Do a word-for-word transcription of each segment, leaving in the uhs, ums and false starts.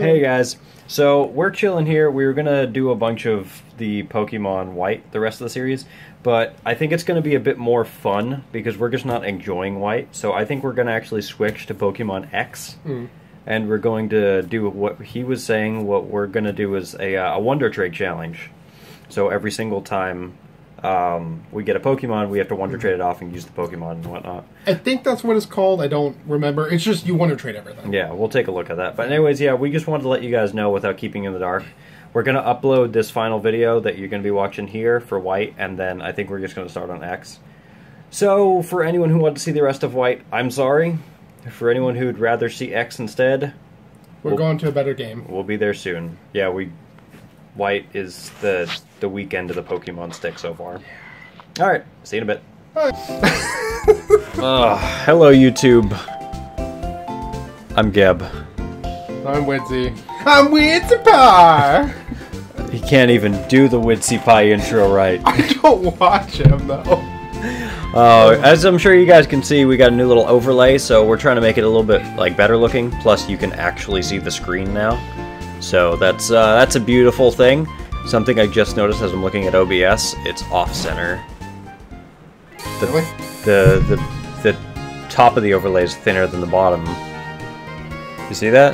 Hey guys, so we're chilling here. We were gonna do a bunch of the Pokemon White, the rest of the series, but I think it's gonna be a bit more fun because we're just not enjoying White, so I think we're gonna actually switch to Pokemon X, mm. and we're going to do what he was saying. What we're gonna do is a, uh, a Wonder Trade challenge, so every single time Um, we get a Pokemon, we have to Wonder Trade it off and use the Pokemon and whatnot. I think that's what it's called. I don't remember. It's just you Wonder Trade everything. Yeah, we'll take a look at that. But anyways, yeah, we just wanted to let you guys know without keeping you in the dark. We're going to upload this final video that you're going to be watching here for White, and then I think we're just going to start on X. So, for anyone who wanted to see the rest of White, I'm sorry. For anyone who would rather see X instead... We're we'll, going to a better game. We'll be there soon. Yeah, we... White is the the weak end of the Pokemon stick so far. Yeah. All right, see you in a bit. Bye. uh, hello, YouTube. I'm Geb. I'm Witzy. I'm Witzy Pie. He can't even do the Witzy Pie intro right. I don't watch him though. Uh, as I'm sure you guys can see, we got a new little overlay, so we're trying to make it a little bit like better looking. Plus, you can actually see the screen now. So that's uh, that's a beautiful thing. Something I just noticed as I'm looking at O B S, it's off-center. The, really? the the the top of the overlay is thinner than the bottom. You see that?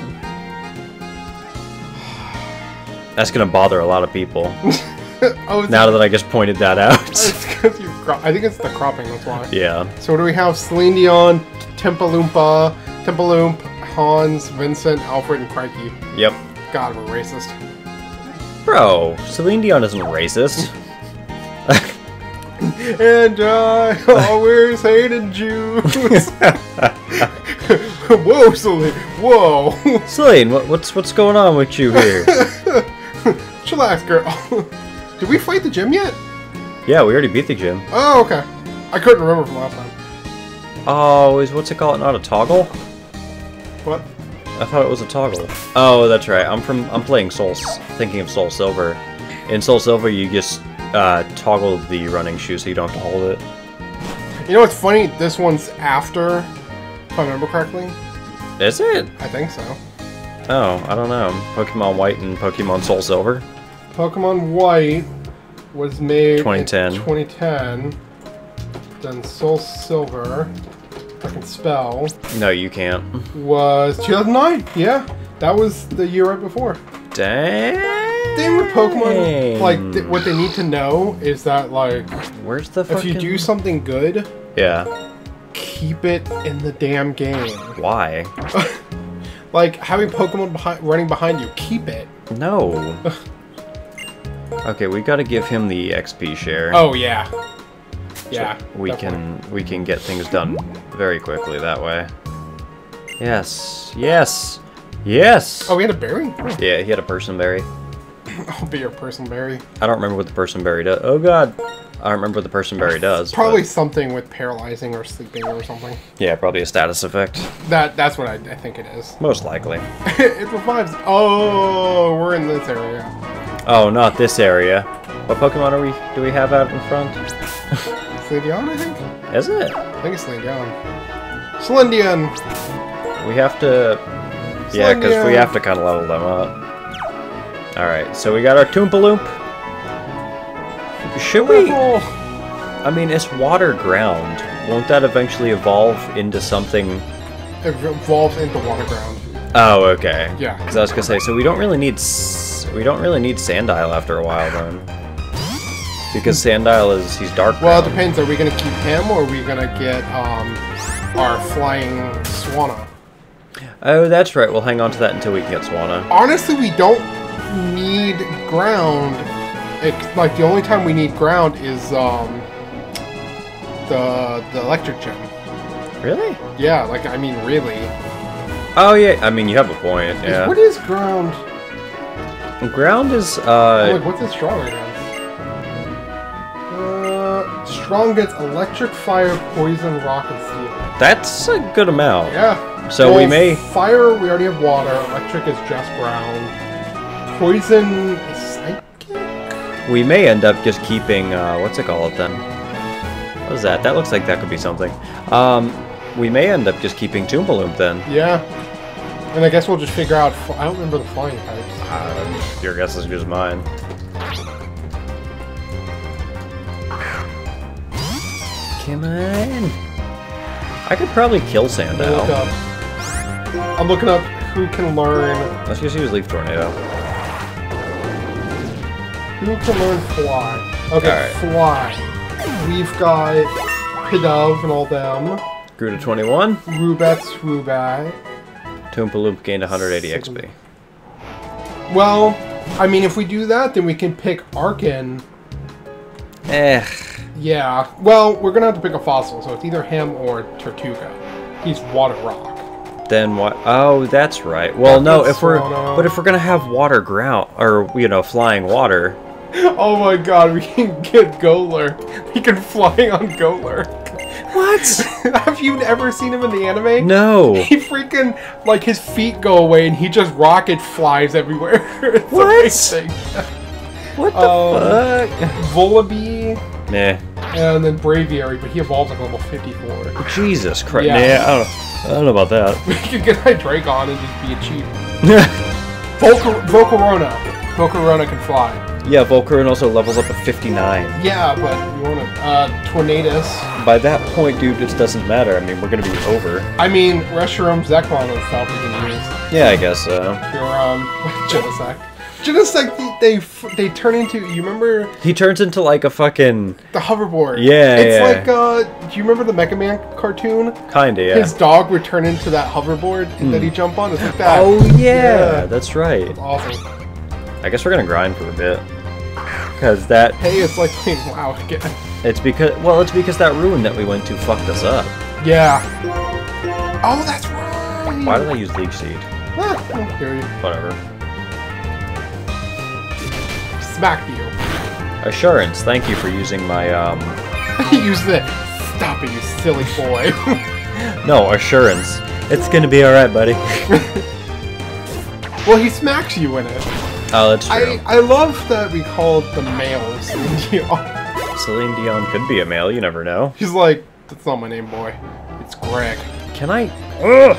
That's gonna bother a lot of people. Oh, now that I just pointed that out. It's because you cro I think it's the cropping. That's why. Yeah. So what do we have? Celine Dion, Tempaloompa, Tempaloomp, Hans, Vincent, Alfred, and Crikey. Yep. God, we're racist. Bro, Celine Dion isn't racist. And I always hated Jews. Whoa, Celine. Whoa. Celine, what, what's what's going on with you here? Chillax, girl. Did we fight the gym yet? Yeah, we already beat the gym. Oh, okay. I couldn't remember from last time. Oh, is what's it called? Not a toggle? What? I thought it was a toggle. Oh, that's right. I'm from. I'm playing Soul. Thinking of Soul Silver. In Soul Silver, you just uh, toggle the running shoe, so you don't have to hold it. You know what's funny? This one's after, if I remember correctly. Is it? I think so. Oh, I don't know. Pokemon White and Pokemon Soul Silver. Pokemon White was made twenty ten. In twenty ten. Then Soul Silver. I can spell. No, you can't. Was two thousand nine. Yeah. That was the year right before. Dang. They were Pokemon. Like, th what they need to know is that, like, where's the fucking... if you do something good, yeah, keep it in the damn game. Why? Like, having Pokemon behind, running behind you, keep it. No. Okay, we gotta give him the X P share. Oh, yeah. So yeah, we definitely. can we can get things done very quickly that way. Yes, yes, yes. Oh, we had a berry. Oh. Yeah, he had a person berry. I'll be your person berry. I don't remember what the person berry does. Oh God, I don't remember what the person berry does. Probably but... something with paralyzing or sleeping or something. Yeah, probably a status effect. That that's what I, I think it is. Most likely. It revives. Oh, we're in this area. Oh, not this area. What Pokemon are we? Do we have out in front? Slendion, I think? Is it? I think it's Slendion. Slendion! We have to... Slendion. Yeah, because we have to kind of level them up. Alright, so we got our Toompaloomp. Should we... I mean, it's water ground. Won't that eventually evolve into something... It evolves into water ground. Oh, okay. Yeah. Because I was going to say, so we don't really need... S we don't really need Sandile after a while, then. Because Sandile is, he's dark ground. Well, it depends. Are we going to keep him, or are we going to get um, our flying Swanna? Oh, that's right. We'll hang on to that until we can get Swanna. Honestly, we don't need ground. It, like, the only time we need ground is um, the, the electric gym. Really? Yeah, like, I mean, really. Oh, yeah. I mean, you have a point, yeah. What is ground? Ground is... Uh, oh, look, what's it stronger than? Strong gets electric, fire, poison, rock, and steel. That's a good amount. Yeah. So well, we may... Fire, we already have water. Electric is just ground. Poison is psychic? We may end up just keeping... Uh, what's it called then? What is that? That looks like that could be something. Um, we may end up just keeping Toompaloomp then. Yeah. And I guess we'll just figure out. I don't remember the flying types. Uh, your guess is as good as mine. Come on. I could probably kill Sandile. Look up. I'm looking up who can learn. Let's just use Leaf Tornado. Who can learn Fly? Okay, right. Fly. We've got Pidove and all them. Grew to twenty-one. Rubat's Rubat. Toompaloop gained one hundred eighty X P. Well, I mean, if we do that, then we can pick Arcan. Eh. Yeah. Well, we're gonna have to pick a fossil, so it's either him or Tortuga. He's Water Rock. Then what? Oh, that's right. Well, that no, if we're Swanna. But if we're gonna have water ground or you know flying water. Oh my God, we can get Golurk. We can fly on Golurk. What? Have you ever seen him in the anime? No. He freaking, like, his feet go away and he just rocket flies everywhere. It's what? Amazing. What the um, fuck? Volibee. Nah. And then Braviary, but he evolves at level fifty-four. Jesus Christ. Yeah. Nah, I don't, I don't know about that. We could get Hydreigon and just be a cheat. Volca Volcarona. Volcarona can fly. Yeah, Volcarona also levels up at fifty-nine. Yeah, but you want to... Uh, Tornadus. By that point, dude, it doesn't matter. I mean, we're going to be over. I mean, Reshiram, Zekrom, and stuff we can use. Yeah, I guess so. Your, um, Jellicent. Jellicent, they, they turn into, you remember? He turns into, like, a fucking... The hoverboard. Yeah, It's yeah. like, uh, do you remember the Mega Man cartoon? Kinda, yeah. His dog would turn into that hoverboard mm. that he jumped on. It's like that. Oh, yeah. yeah. That's right. That's awesome. I guess we're going to grind for a bit. Because that... Hey, it's like playing WoW again. It's because, well, it's because that ruin that we went to fucked us up. Yeah. Oh, that's right. Why did I use Leech Seed? Ah, I hear you. Whatever. Smack you. Assurance, thank you for using my, um... use the... Stop it, you silly boy. No, Assurance. It's gonna be alright, buddy. Well, he smacks you in it. Oh, that's true. I, I love that we called the males in Celine Dion could be a male, you never know. He's like, that's not my name, boy. It's Greg. Can I... Ugh!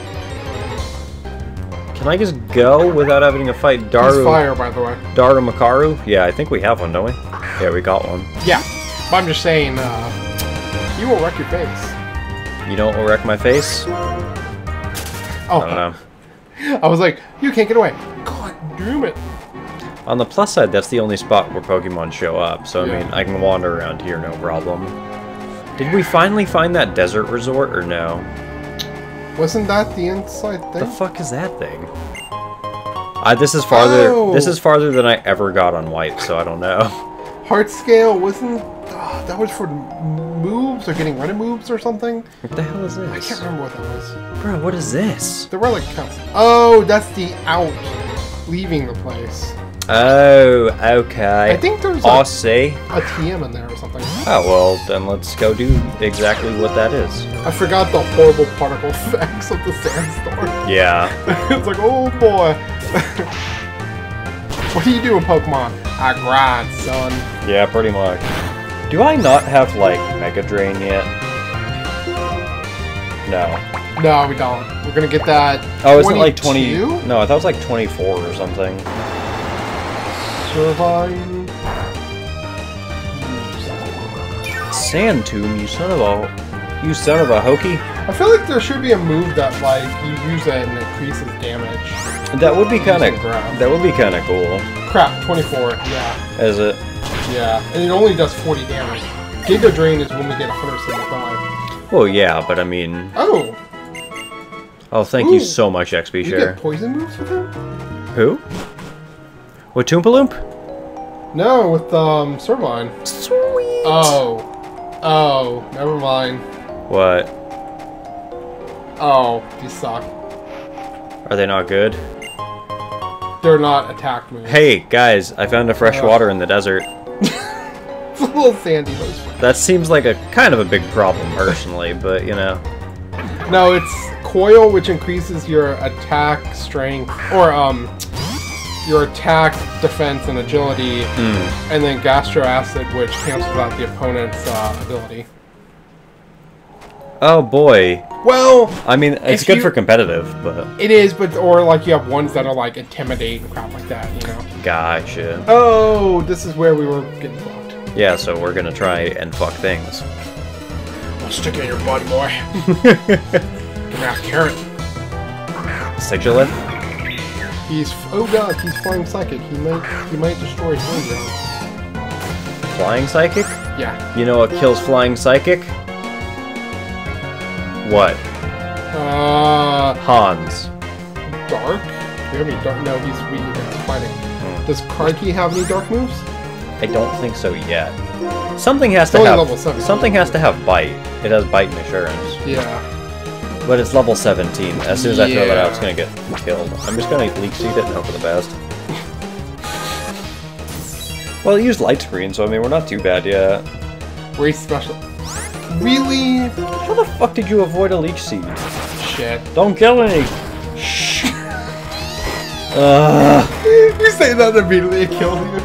Can I just go without having to fight Daru... He's fire, by the way. Darumakaru? Yeah, I think we have one, don't we? Yeah, we got one. Yeah, but I'm just saying, uh... you will wreck your face. You don't wreck my face? Oh. I don't know. I was like, you can't get away. God damn it. On the plus side, that's the only spot where Pokemon show up, so I yeah. mean, I can wander around here, no problem. Did we finally find that desert resort, or no? Wasn't that the inside thing? The fuck is that thing? I, this is farther. Oh. This is farther than I ever got on White, so I don't know. Heart Scale wasn't uh, that was for moves or getting rid of moves or something? What the hell is this? I can't remember what that was. Bro, what is this? The relic counts. Oh, that's the out, leaving the place. Oh, okay. I think there's I'll a, see. a T M in there or something. Oh, well, then let's go do exactly what that is. I forgot the horrible particle effects of the sandstorm. Yeah. It's like, oh, boy. What are you doing, Pokemon? I grind, son. Yeah, pretty much. Do I not have, like, Mega Drain yet? No. No, we don't. We're going to get that Oh, isn't it like twenty? No, I thought it was like twenty-four or something. Servine. Sand Tomb, you son of a, you son of a hokey. I feel like there should be a move that like you use it and increases damage. That would be kind of that would be kind of cool. Crap, twenty-four. Yeah. Is it? Yeah, and it only does forty damage. Giga Drain is when we get one hundred seventy-five. Well, yeah, but I mean. Oh. Oh, thank Ooh. you so much, X P you share. Get poison moves with him? Who? With Toompaloop? No, with um Servine. Sweet. Oh, oh, never mind. What? Oh, these suck. Are they not good? They're not attack moves. Hey guys, I found a fresh uh, water in the desert. It's a little sandy. That seems like a kind of a big problem personally, but you know. No, it's Coil, which increases your attack strength or um. your attack, defense, and agility, mm. and then Gastroacid, which cancels out the opponent's uh, ability. Oh boy. Well, I mean, it's good you, for competitive, but it is. But or like you have ones that are like intimidate and crap like that, you know. Gotcha. Oh, this is where we were getting fucked. Yeah, so we're gonna try and fuck things. I'll stick it in your butt, boy. Come out, carrot. Sigilent. He's oh god, he's flying psychic. He might he might destroy Sandile. Flying psychic? Yeah. You know what kills flying psychic? What? Uh. Hans. Dark? Do you have any dark? No, he's weak against fighting. Hmm. Does Cranky have any dark moves? I don't think so yet. Something has it's to have. Level seventeen. Something has to have bite. It has bite and assurance. Yeah. But it's level seventeen. As soon as yeah. I throw that out, it's gonna get killed. I'm just gonna leech seed it and hope for the best. Well, it used light screen, so I mean we're not too bad yet. Race special. Really? How the fuck did you avoid a leech seed? Shit. Don't kill any! Shh! Uh, you say that immediately, it killed you.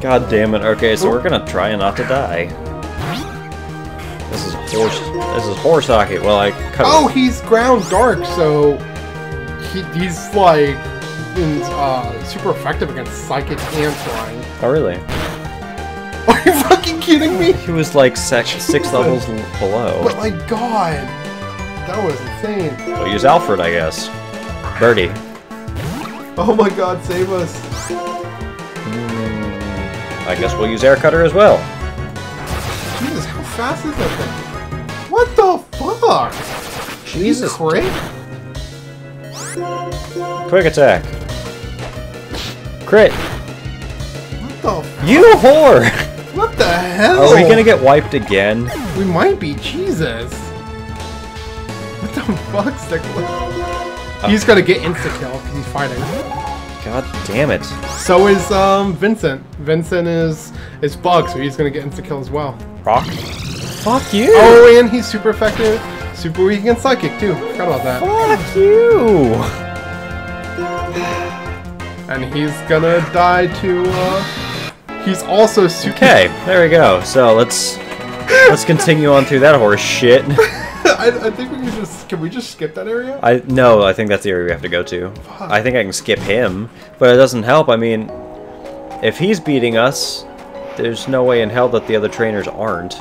God damn it. Okay, so we're gonna try not to die. This is horse. This is horse hockey. Well, I cut Oh, it. He's ground dark, so he, he's like in, uh, super effective against psychic and flying. Oh, really? Are you fucking kidding me? He was like six, six levels below. But my god, that was insane. We'll use Alfred, I guess. Birdie. Oh my god, save us. Mm, I guess we'll use Air Cutter as well. Jesus, how fast is that thing? What the fuck? Jesus Christ. Quick attack. Crit. What the fuck? You whore! What the hell? Are we gonna get wiped again? We might be, Jesus. What the fuck's that? Oh. He's gonna get insta-kill because he's fighting. God damn it. So is um Vincent. Vincent is is bugged, so he's gonna get insta-kill as well. Rock? Fuck you! Oh, and he's super effective, super weak against psychic too. Forgot about that. Fuck you! And he's gonna die to uh he's also super. Okay, there we go. So let's let's continue on through that horse shit. I, I think we can just can we just skip that area? I no, I think that's the area we have to go to. Fuck. I think I can skip him, but it doesn't help. I mean, if he's beating us, there's no way in hell that the other trainers aren't.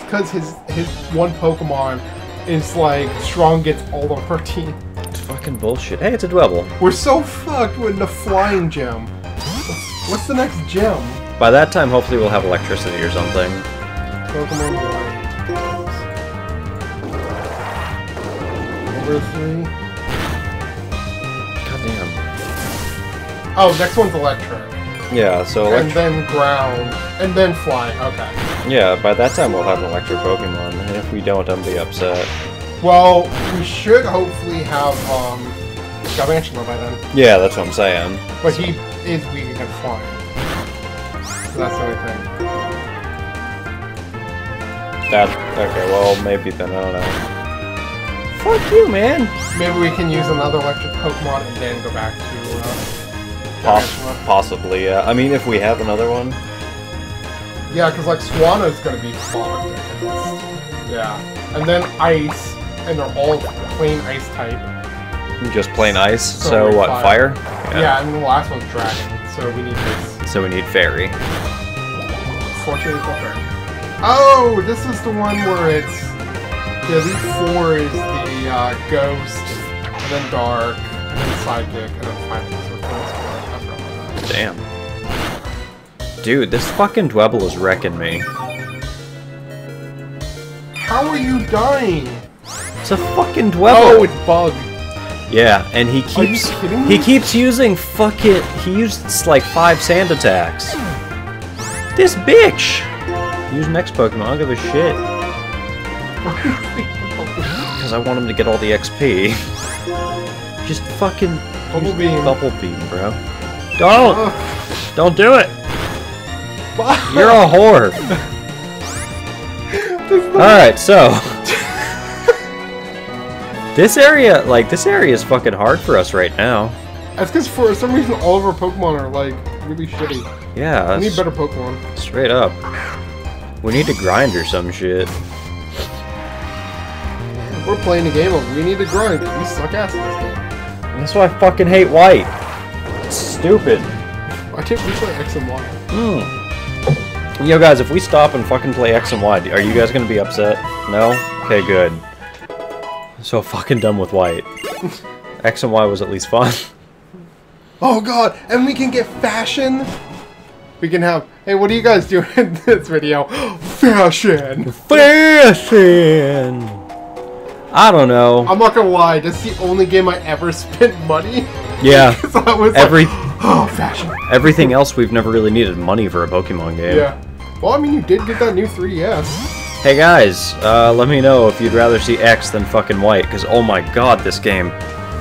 Because his his one Pokemon is like strong gets all of our team. It's fucking bullshit. Hey, it's a Dwebble. We're so fucked with the flying gem. What's the next gem? By that time, hopefully we'll have electricity or something. Pokemon White. Number three. Goddamn. Oh, next one's electric. Yeah, so electric. And then ground. And then fly. Okay. Yeah, by that time we'll have an electric Pokemon. And if we don't, I'm be upset. Well, we should hopefully have, um... Garbanchula by then. Yeah, that's what I'm saying. But so. He is weak against flying. So that's the only thing. That, okay, well, maybe then, I don't know. Fuck you, man! Maybe we can use another electric Pokemon and then go back to, uh... Poss possibly, yeah. I mean, if we have another one. Yeah, because, like, Swanna's gonna be solid. Yeah. And then Ice, and they're all plain Ice type. Just plain Ice? So, so what, Fire? fire? Yeah. yeah, and the last one's Dragon, so we need this. So we need Fairy. Oh, this is the one where it's... The Elite Four is the uh, Ghost, and then Dark, and then Sidekick, and then Fighting. So damn. Dude, this fucking Dwebble is wrecking me. How are you dying? It's a fucking Dwebble! Oh, it's bugged. Yeah, and he keeps he keeps using fuck it. He used like five sand attacks. This bitch. Use next Pokemon. I don't give a shit. Because I want him to get all the X P. Just fucking Bumblebeam, Bumblebeam, bro. Don't uh, don't do it. What? You're a whore. All right, so. This area, like, this area is fucking hard for us right now. That's because for some reason all of our Pokemon are, like, really shitty. Yeah. We need better Pokemon. Straight up. We need to grind or some shit. We're playing a game of we need to grind. We suck ass in this game. That's why I fucking hate White. It's stupid. Why didn't we play X and Y? Mm. Yo guys, if we stop and fucking play X and Y, are you guys gonna be upset? No? Okay, good. I'm so fucking done with White. X and Y was at least fun. Oh god, and we can get fashion? We can have, hey, what do you guys do in this video? Fashion! Fashion! I don't know. I'm not gonna lie, that's the only game I ever spent money. Yeah. I was Every, like, oh, fashion. Everything else we've never really needed money for a Pokemon game. Yeah. Well, I mean, you did get that new three D S. Hey guys, uh, let me know if you'd rather see X than fucking White, because oh my god, this game.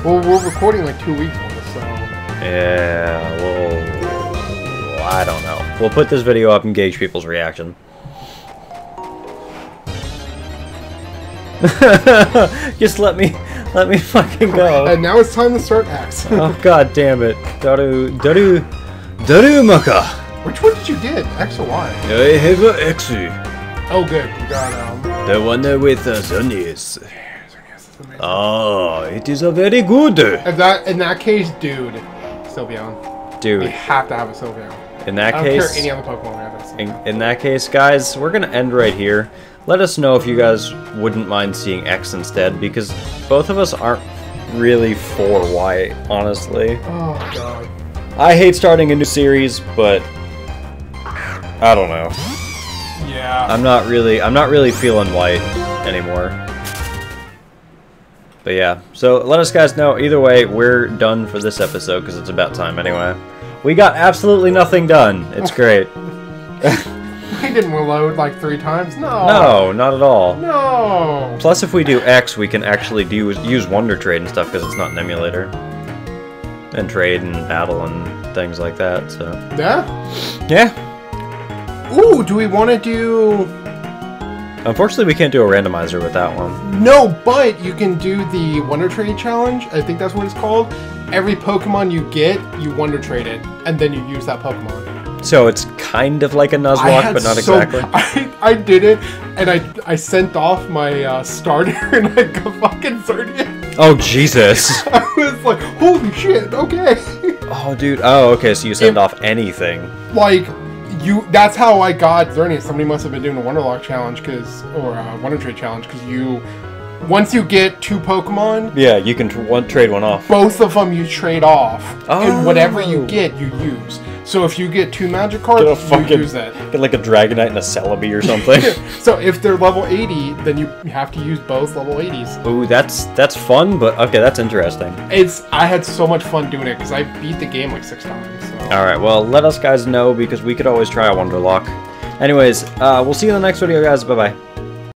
Well, we're recording like two weeks on this, so. Yeah, well, I don't know. We'll put this video up and gauge people's reaction. Just let me, let me fucking go. And now it's time to start X. Oh god damn it, Daru, Daru, Darumaka. Which one did you get? X or Y? I have a X. Oh good, you got um. the one with uh, Xerneas. Xerneas oh, it is a very good. If that in that case, dude, Sylveon. Dude, you have to have a Sylveon. In that I don't case, care any other Pokemon we have in, in that case, guys, we're gonna end right here. Let us know if you guys wouldn't mind seeing X instead, because both of us aren't really for Y, honestly. Oh, God. I hate starting a new series, but I don't know. Yeah. I'm not really, I'm not really feeling White anymore. But yeah, so let us guys know. Either way, we're done for this episode, because it's about time anyway. We got absolutely nothing done. It's great. I didn't reload like three times. No. No, not at all. No. Plus, if we do X, we can actually do use Wonder Trade and stuff because it's not an emulator. And trade and battle and things like that. So. Yeah. Yeah. Ooh, do we want to do? Unfortunately, we can't do a randomizer with that one. No, but you can do the Wonder Trade challenge. I think that's what it's called. Every Pokemon you get, you Wonder Trade it, and then you use that Pokemon. So it's kind of like a Nuzlocke, but not so, exactly. I, I did it, and I I sent off my uh, starter, and I got fucking Xerneas. Oh, Jesus. I was like, holy shit, okay. Oh, dude. Oh, okay, so you send it, off anything. Like, you. That's how I got Xerneas. Somebody must have been doing a Wonderlock challenge, cause, or a Wonder Trade challenge, because you... Once you get two Pokemon... Yeah, you can tr one, trade one off. Both of them you trade off. Oh. And whatever you get, you use. So if you get two Magikarp, get fucking, you use that. Get like a Dragonite and a Celebi or something. So if they're level eighty, then you have to use both level eighties. Ooh, that's that's fun, but okay, that's interesting. It's I had so much fun doing it, because I beat the game like six times. So. Alright, well, let us guys know, because we could always try a Wonderlock. Anyways, uh, we'll see you in the next video, guys. Bye-bye.